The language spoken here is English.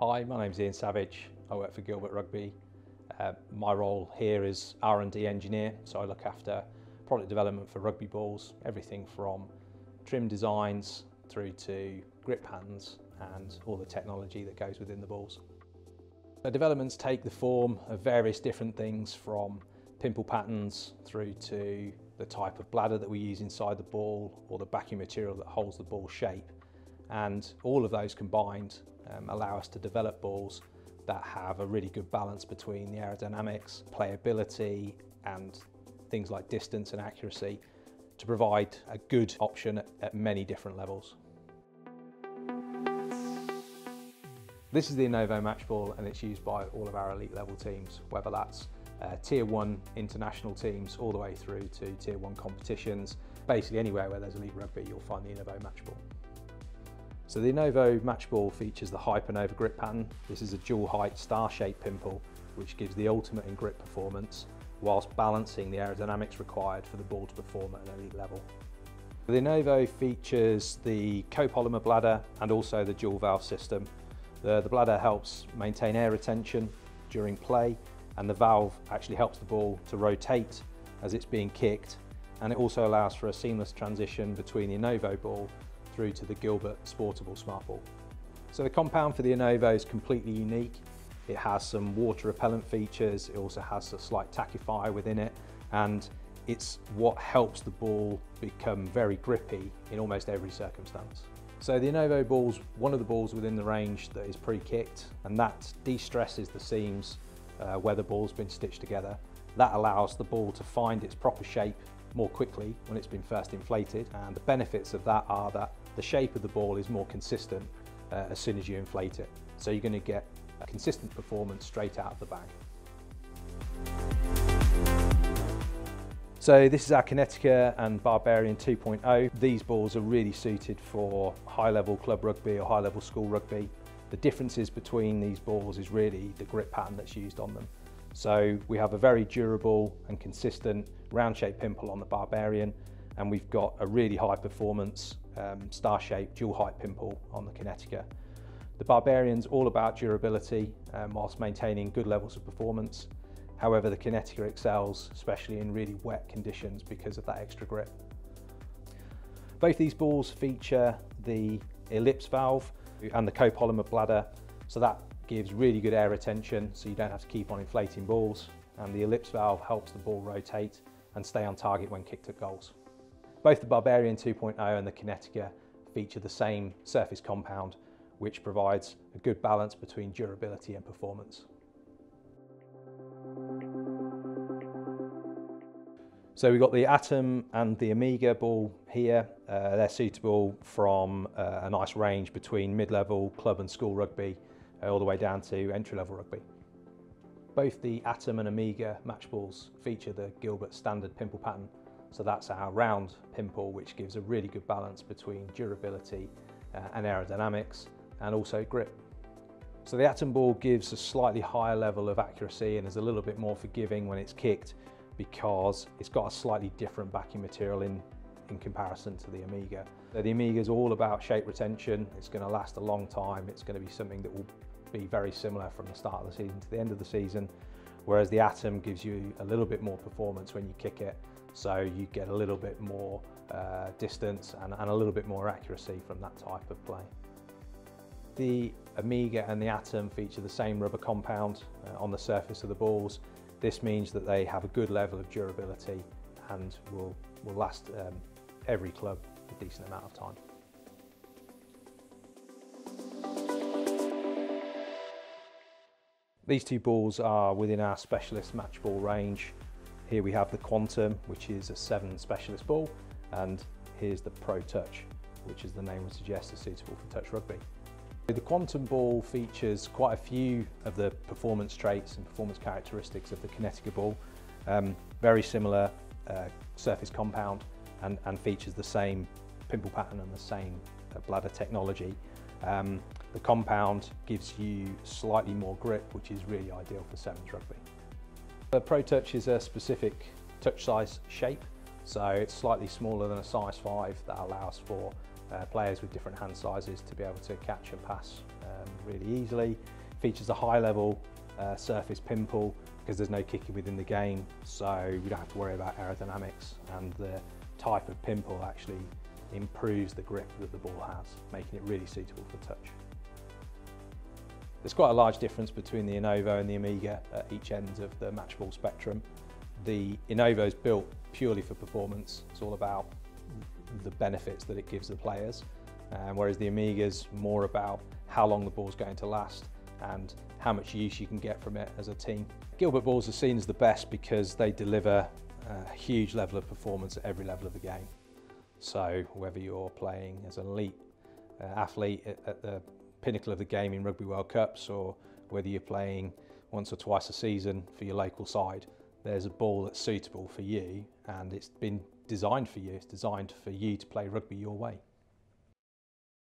Hi, my name's Ian Savage. I work for Gilbert Rugby. My role here is R&D engineer, so I look after product development for rugby balls, everything from trim designs through to grip hands and all the technology that goes within the balls. The developments take the form of various different things, from pimple patterns through to the type of bladder that we use inside the ball or the backing material that holds the ball shape. And all of those combined allow us to develop balls that have a really good balance between the aerodynamics, playability and things like distance and accuracy to provide a good option at many different levels. This is the Innovo match ball, and it's used by all of our elite level teams, whether that's tier one international teams all the way through to tier one competitions. Basically anywhere where there's elite rugby, you'll find the Innovo match ball. So the Innovo match ball features the hypernova grip pattern. This is a dual height star-shaped pimple which gives the ultimate in grip performance whilst balancing the aerodynamics required for the ball to perform at an elite level. The Innovo features the copolymer bladder and also the dual valve system. The bladder helps maintain air retention during play, and the valve actually helps the ball to rotate as it's being kicked, and it also allows for a seamless transition between the Innovo ball through to the Gilbert Sportable Smart Ball. So the compound for the Innovo is completely unique. It has some water repellent features, it also has a slight tackifier within it, and it's what helps the ball become very grippy in almost every circumstance. So the Innovo ball's one of the balls within the range that is pre-kicked, and that de-stresses the seams where the ball's been stitched together. That allows the ball to find its proper shape more quickly when it's been first inflated, and the benefits of that are that the shape of the ball is more consistent as soon as you inflate it. So you're going to get a consistent performance straight out of the bag. So this is our Kinetica and Barbarian 2.0. These balls are really suited for high level club rugby or high level school rugby. The differences between these balls is really the grip pattern that's used on them. So we have a very durable and consistent round-shaped pimple on the Barbarian, and we've got a really high-performance star-shaped dual-height pimple on the Kinetica. The Barbarian's all about durability whilst maintaining good levels of performance. However, the Kinetica excels, especially in really wet conditions, because of that extra grip. Both these balls feature the ellipse valve and the copolymer bladder, so that gives really good air retention, so you don't have to keep on inflating balls, and the ellipse valve helps the ball rotate and stay on target when kicked at goals. Both the Barbarian 2.0 and the Kinetica feature the same surface compound, which provides a good balance between durability and performance. So we've got the Atom and the Amiga ball here. They're suitable from a nice range between mid-level club and school rugby all the way down to entry-level rugby. Both the Atom and Amiga match balls feature the Gilbert standard pimple pattern, so that's our round pimple, which gives a really good balance between durability and aerodynamics, and also grip. So the Atom ball gives a slightly higher level of accuracy and is a little bit more forgiving when it's kicked, because it's got a slightly different backing material in comparison to the Amiga. So the Amiga is all about shape retention. It's going to last a long time. It's going to be something that will be very similar from the start of the season to the end of the season, whereas the Atom gives you a little bit more performance when you kick it, so you get a little bit more distance and a little bit more accuracy from that type of play. The Amiga and the Atom feature the same rubber compound on the surface of the balls. This means that they have a good level of durability and will last every club a decent amount of time. These two balls are within our specialist match ball range. Here we have the Quantum, which is a 7 specialist ball, and here's the Pro Touch, which, as the name would suggest, is suitable for touch rugby. The Quantum ball features quite a few of the performance traits and performance characteristics of the Kinetica ball. Very similar surface compound, and features the same pimple pattern and the same bladder technology. The compound gives you slightly more grip, which is really ideal for sevens rugby. The Pro Touch is a specific touch size shape, so it's slightly smaller than a size 5. That allows for players with different hand sizes to be able to catch and pass really easily. Features a high level surface pin pull because there's no kicking within the game, so you don't have to worry about aerodynamics, and the type of pin pull actually improves the grip that the ball has, making it really suitable for touch. There's quite a large difference between the Innovo and the Amiga at each end of the match ball spectrum. The Innovo is built purely for performance. It's all about the benefits that it gives the players, whereas the Amiga's more about how long the ball's going to last and how much use you can get from it as a team. Gilbert balls are seen as the best because they deliver a huge level of performance at every level of the game. So whether you're playing as an elite athlete at the pinnacle of the game in Rugby World Cups, or whether you're playing once or twice a season for your local side, there's a ball that's suitable for you, and it's been designed for you. It's designed for you to play rugby your way.